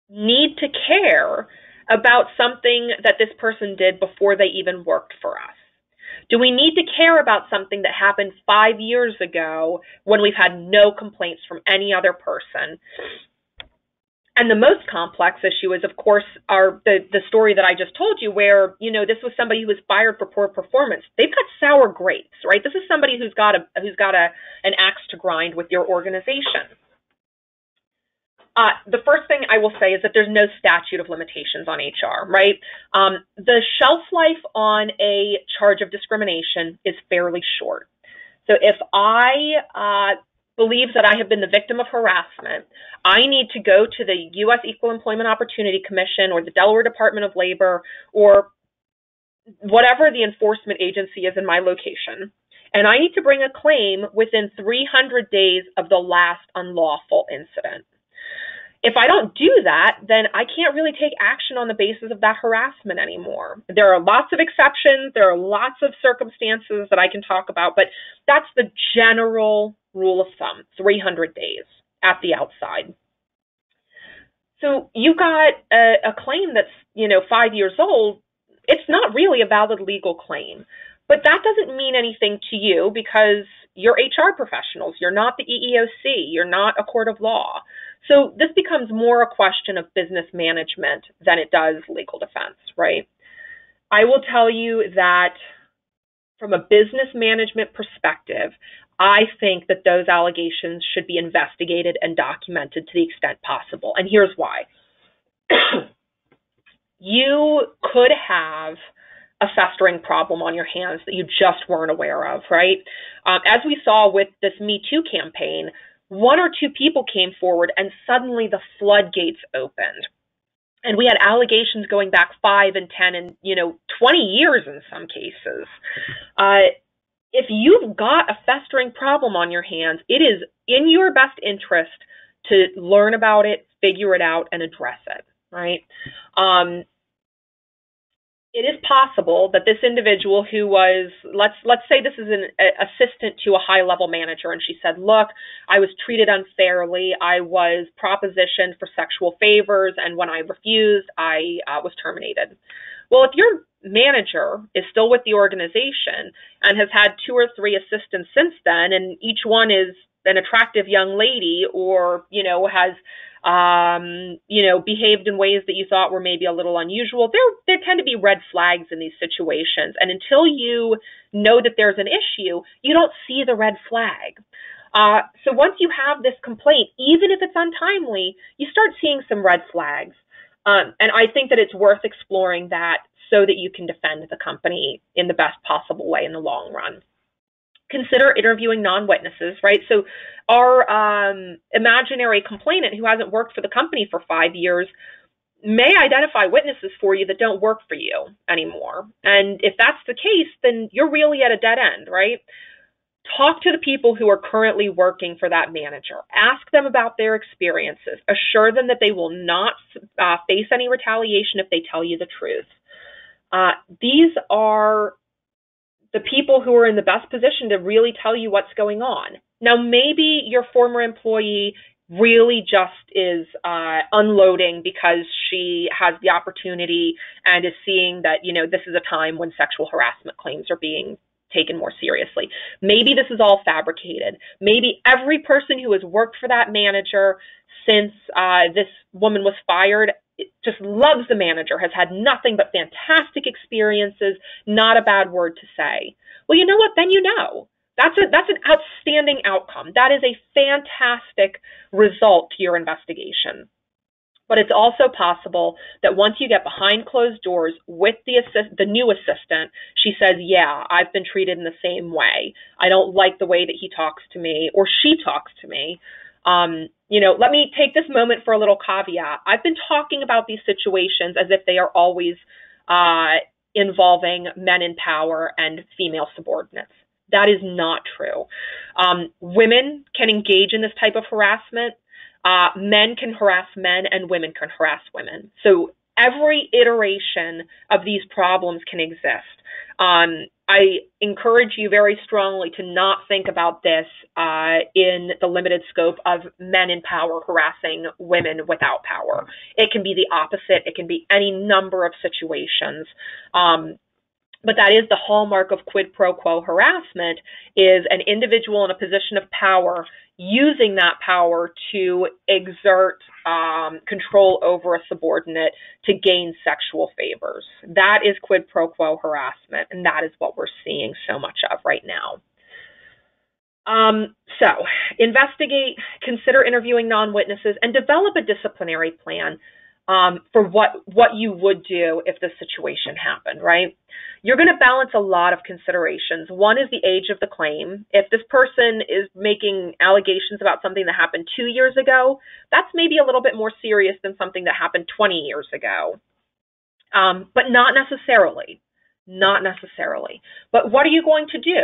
need to care about something that this person did before they even worked for us? Do we need to care about something that happened five years ago when we've had no complaints from any other person? And the most complex issue is, of course, our, the, the story that I just told you where, you know, this was somebody who was fired for poor performance. They've got sour grapes, right? This is somebody who's got a, who's got a, an axe to grind with your organization. Uh, the first thing I will say is that there's no statute of limitations on H R, right? Um, the shelf life on a charge of discrimination is fairly short. So if I... Uh, believes that I have been the victim of harassment, I need to go to the U S Equal Employment Opportunity Commission or the Delaware Department of Labor or whatever the enforcement agency is in my location, and I need to bring a claim within three hundred days of the last unlawful incident. If I don't do that, then I can't really take action on the basis of that harassment anymore. There are lots of exceptions. There are lots of circumstances that I can talk about, but that's the general rule of thumb, three hundred days at the outside. So you got a, a claim that's, you know, five years old. It's not really a valid legal claim, but that doesn't mean anything to you because you're H R professionals. You're not the E E O C. You're not a court of law. So this becomes more a question of business management than it does legal defense, right? I will tell you that from a business management perspective, I think that those allegations should be investigated and documented to the extent possible. And here's why. You could have a festering problem on your hands that you just weren't aware of, right? Um, as we saw with this Me Too campaign, one or two people came forward and suddenly the floodgates opened. And we had allegations going back five and ten and, you know, twenty years in some cases. Uh, if you've got a festering problem on your hands, it is in your best interest to learn about it, figure it out, and address it, right? Um, it is possible that this individual who was, let's let's say this is an assistant to a high-level manager, and she said, look, I was treated unfairly. I was propositioned for sexual favors, and when I refused, I uh, was terminated. Well, if your manager is still with the organization and has had two or three assistants since then, and each one is an attractive young lady or, you know, has um, you know, behaved in ways that you thought were maybe a little unusual. There, there tend to be red flags in these situations. And until you know that there's an issue, you don't see the red flag. Uh, so once you have this complaint, even if it's untimely, you start seeing some red flags. Um, and I think that it's worth exploring that so that you can defend the company in the best possible way in the long run. Consider interviewing non-witnesses, right? So our um, imaginary complainant who hasn't worked for the company for five years may identify witnesses for you that don't work for you anymore. And if that's the case, then you're really at a dead end, right? Talk to the people who are currently working for that manager. Ask them about their experiences. Assure them that they will not uh, face any retaliation if they tell you the truth. Uh, these are the people who are in the best position to really tell you what's going on. Now, maybe your former employee really just is uh, unloading because she has the opportunity and is seeing that, you know, this is a time when sexual harassment claims are being taken more seriously. Maybe this is all fabricated. Maybe every person who has worked for that manager since uh, this woman was fired just loves the manager, has had nothing but fantastic experiences, not a bad word to say. Well, you know what? Then you know. That's a, that's an outstanding outcome. That is a fantastic result to your investigation. But it's also possible that once you get behind closed doors with the assist, the new assistant, she says, yeah, I've been treated in the same way. I don't like the way that he talks to me or she talks to me. Um, you know, let me take this moment for a little caveat. I've been talking about these situations as if they are always uh, involving men in power and female subordinates. That is not true. Um, women can engage in this type of harassment. Uh, men can harass men and women can harass women. So every iteration of these problems can exist. Um, I encourage you very strongly to not think about this uh, in the limited scope of men in power harassing women without power. It can be the opposite. It can be any number of situations. Um, But that is the hallmark of quid pro quo harassment, is an individual in a position of power using that power to exert um, control over a subordinate to gain sexual favors. That is quid pro quo harassment, and that is what we're seeing so much of right now. Um, so investigate, consider interviewing non-witnesses, and develop a disciplinary plan Um, for what, what you would do if this situation happened, right? You're going to balance a lot of considerations. One is the age of the claim. If this person is making allegations about something that happened two years ago, that's maybe a little bit more serious than something that happened twenty years ago. Um, but not necessarily. Not necessarily. But what are you going to do?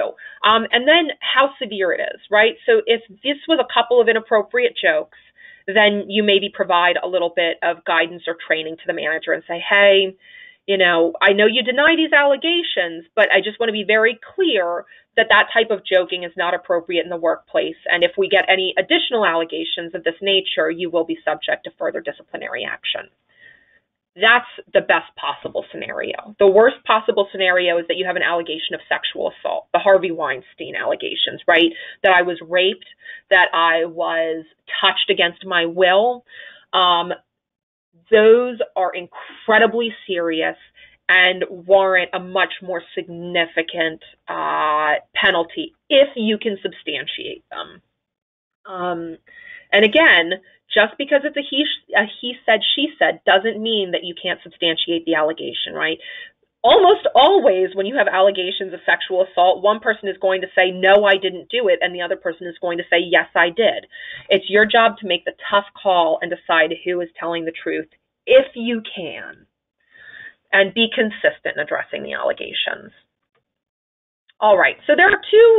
Um, and then how severe it is, right? So if this was a couple of inappropriate jokes, then you maybe provide a little bit of guidance or training to the manager and say, hey, you know, I know you deny these allegations, but I just want to be very clear that that type of joking is not appropriate in the workplace. And if we get any additional allegations of this nature, you will be subject to further disciplinary action. That's the best possible scenario. The worst possible scenario is that you have an allegation of sexual assault, the Harvey Weinstein allegations, right? That I was raped, that I was touched against my will. Um, those are incredibly serious and warrant a much more significant uh, penalty if you can substantiate them. Um, and again, just because it's a he, a he said, she said doesn't mean that you can't substantiate the allegation, right? Almost always when you have allegations of sexual assault, one person is going to say, no, I didn't do it. And the other person is going to say, yes, I did. It's your job to make the tough call and decide who is telling the truth, if you can, and be consistent in addressing the allegations. All right, so there are two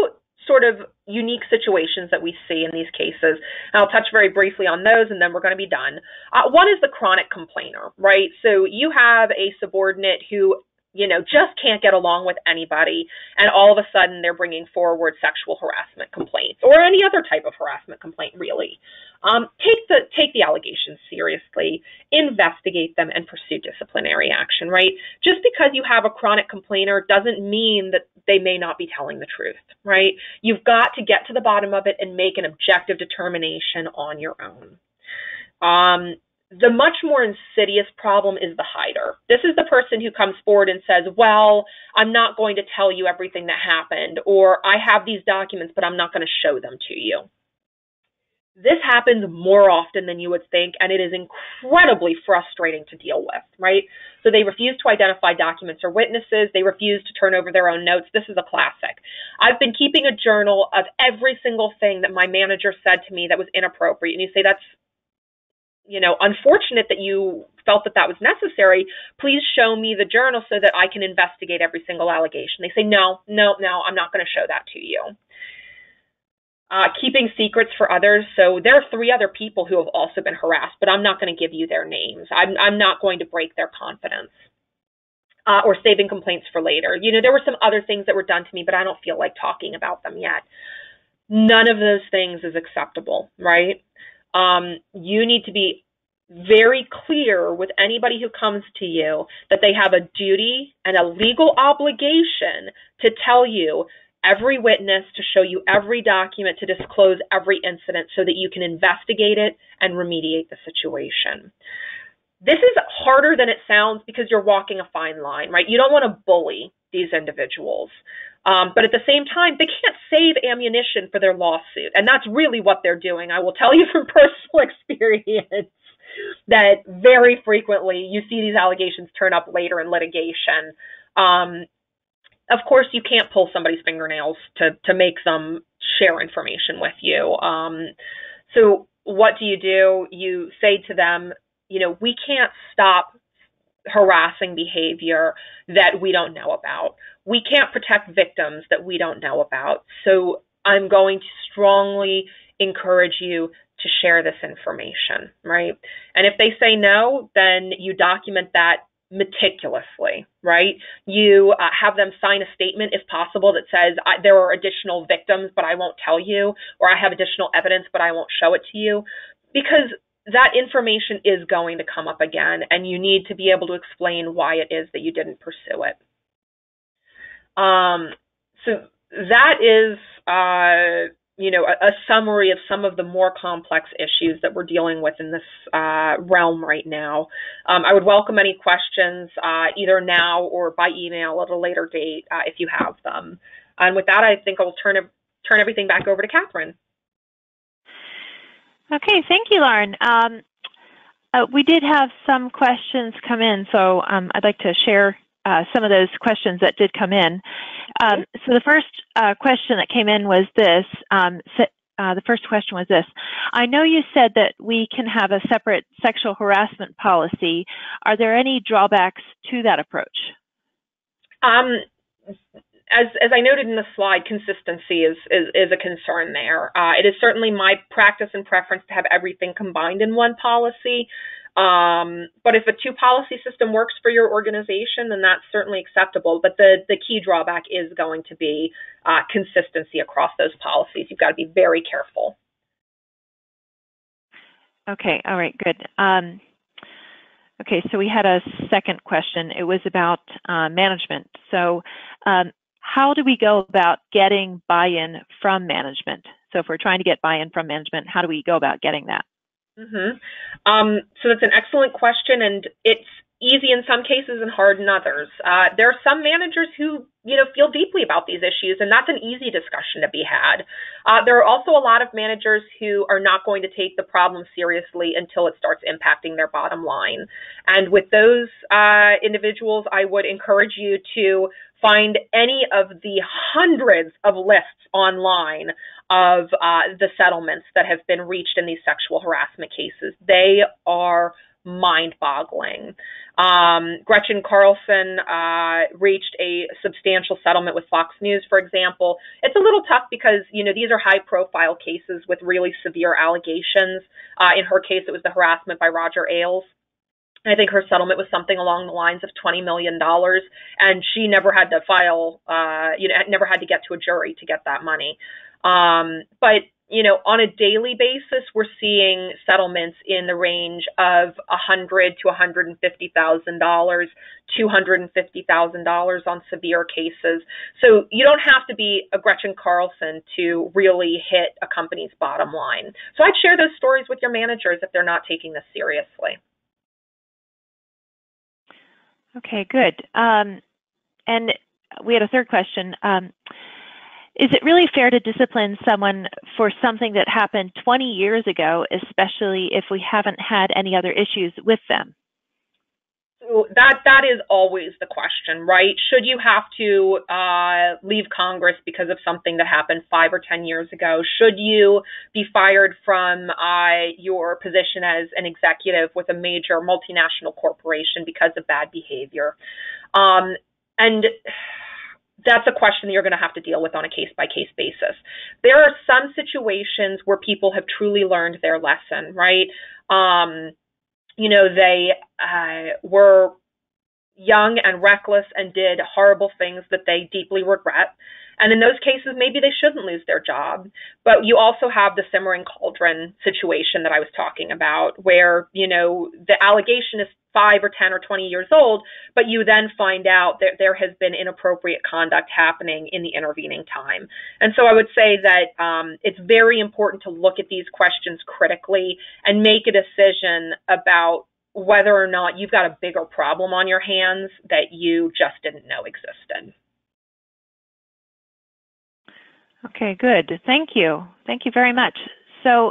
sort of unique situations that we see in these cases. And I'll touch very briefly on those and then we're going to be done. Uh, one is the chronic complainer, right? So you have a subordinate who, you know, just can't get along with anybody and all of a sudden they're bringing forward sexual harassment complaints or any other type of harassment complaint, really. Um, take the, take the allegations seriously, investigate them and pursue disciplinary action, right? Just because you have a chronic complainer doesn't mean that they may not be telling the truth, right? You've got to get to the bottom of it and make an objective determination on your own. Um, the much more insidious problem is the hider. This is the person who comes forward and says, well, I'm not going to tell you everything that happened, or I have these documents, but I'm not going to show them to you. This happens more often than you would think, and it is incredibly frustrating to deal with, right? So they refuse to identify documents or witnesses. They refuse to turn over their own notes. This is a classic. I've been keeping a journal of every single thing that my manager said to me that was inappropriate. And you say, that's, you know, unfortunate that you felt that that was necessary. Please show me the journal so that I can investigate every single allegation. They say, no, no, no, I'm not going to show that to you. Uh, keeping secrets for others. So there are three other people who have also been harassed, but I'm not going to give you their names. I'm, I'm not going to break their confidence. Uh, or saving complaints for later. You know, there were some other things that were done to me, but I don't feel like talking about them yet. None of those things is acceptable, right? Um, you need to be very clear with anybody who comes to you that they have a duty and a legal obligation to tell you every witness, to show you every document, to disclose every incident so that you can investigate it and remediate the situation. This is harder than it sounds because you're walking a fine line, right? You don't want to bully these individuals. Um, but at the same time, they can't save ammunition for their lawsuit. And that's really what they're doing. I will tell you from personal experience that very frequently you see these allegations turn up later in litigation. Um, Of course, you can't pull somebody's fingernails to, to make them share information with you. Um, so what do you do? You say to them, you know, we can't stop harassing behavior that we don't know about. We can't protect victims that we don't know about. So I'm going to strongly encourage you to share this information, right? And if they say no, then you document that meticulously, right? You uh, have them sign a statement, if possible, that says I, there are additional victims, but I won't tell you, or I have additional evidence, but I won't show it to you, because that information is going to come up again, and you need to be able to explain why it is that you didn't pursue it. Um, so that is, uh, you know, a, a summary of some of the more complex issues that we're dealing with in this uh, realm right now. Um, I would welcome any questions uh, either now or by email at a later date uh, if you have them. And with that, I think I'll turn, turn everything back over to Katherine. Okay, thank you, Lauren. Um, uh, we did have some questions come in, so um, I'd like to share Uh, some of those questions that did come in. Um, so the first uh, question that came in was this. Um, uh, the first question was this. I know you said that we can have a separate sexual harassment policy. Are there any drawbacks to that approach? Um, as, as I noted in the slide, consistency is, is, is a concern there. Uh, it is certainly my practice and preference to have everything combined in one policy. Um, but if a two-policy system works for your organization, then that's certainly acceptable. But the, the key drawback is going to be uh, consistency across those policies. You've got to be very careful. Okay. All right. Good. Um, okay. So we had a second question. It was about uh, management. So um, how do we go about getting buy-in from management? So if we're trying to get buy-in from management, how do we go about getting that? Mm-hmm. Um, so that's an excellent question, and it's easy in some cases and hard in others. Uh, there are some managers who, you know, feel deeply about these issues, and that's an easy discussion to be had. Uh, there are also a lot of managers who are not going to take the problem seriously until it starts impacting their bottom line. And with those uh, individuals, I would encourage you to find any of the hundreds of lists online of uh, the settlements that have been reached in these sexual harassment cases. They are mind-boggling. Um, Gretchen Carlson uh, reached a substantial settlement with Fox News, for example. It's a little tough because, you know, these are high-profile cases with really severe allegations. Uh, in her case, it was the harassment by Roger Ailes. I think her settlement was something along the lines of twenty million dollars, and she never had to file, uh, you know, never had to get to a jury to get that money. Um, but you know, on a daily basis, we're seeing settlements in the range of one hundred thousand to one hundred fifty thousand dollars, two hundred fifty thousand dollars on severe cases. So you don't have to be a Gretchen Carlson to really hit a company's bottom line. So I'd share those stories with your managers if they're not taking this seriously. Okay, good. Um, and we had a third question. Um, Is it really fair to discipline someone for something that happened twenty years ago, especially if we haven't had any other issues with them? So that, that is always the question, right? Should you have to uh, leave Congress because of something that happened five or ten years ago? Should you be fired from uh, your position as an executive with a major multinational corporation because of bad behavior? Um, and... That's a question that you're going to have to deal with on a case-by-case basis. There are some situations where people have truly learned their lesson, right? Um, you know, they uh, were young and reckless and did horrible things that they deeply regret. And in those cases, maybe they shouldn't lose their job. But you also have the simmering cauldron situation that I was talking about, where, you know, the allegation is five or ten or twenty years old, but you then find out that there has been inappropriate conduct happening in the intervening time. And so I would say that um, it's very important to look at these questions critically and make a decision about whether or not you've got a bigger problem on your hands that you just didn't know existed. Okay, good. Thank you. Thank you very much. So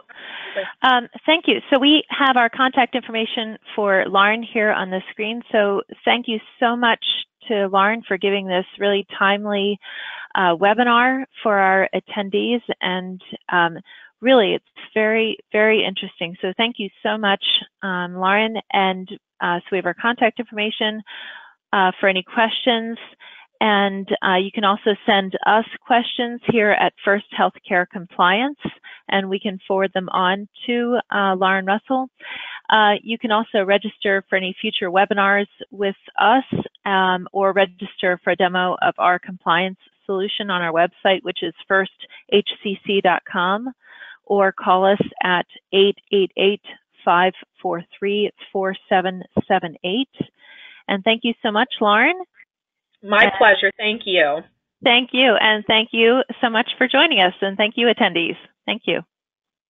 um, thank you. So we have our contact information for Lauren here on the screen. So thank you so much to Lauren for giving this really timely uh, webinar for our attendees. And um, really, it's very, very interesting. So thank you so much, um, Lauren. And uh, so we have our contact information uh, for any questions. And uh, you can also send us questions here at First Healthcare Compliance, and we can forward them on to uh, Lauren Russell. Uh, you can also register for any future webinars with us um, or register for a demo of our compliance solution on our website, which is first h c c dot com, or call us at eight eight eight, five four three, four seven seven eight. And thank you so much, Lauren. My pleasure. Thank you. Thank you. And thank you so much for joining us. And thank you, attendees. Thank you.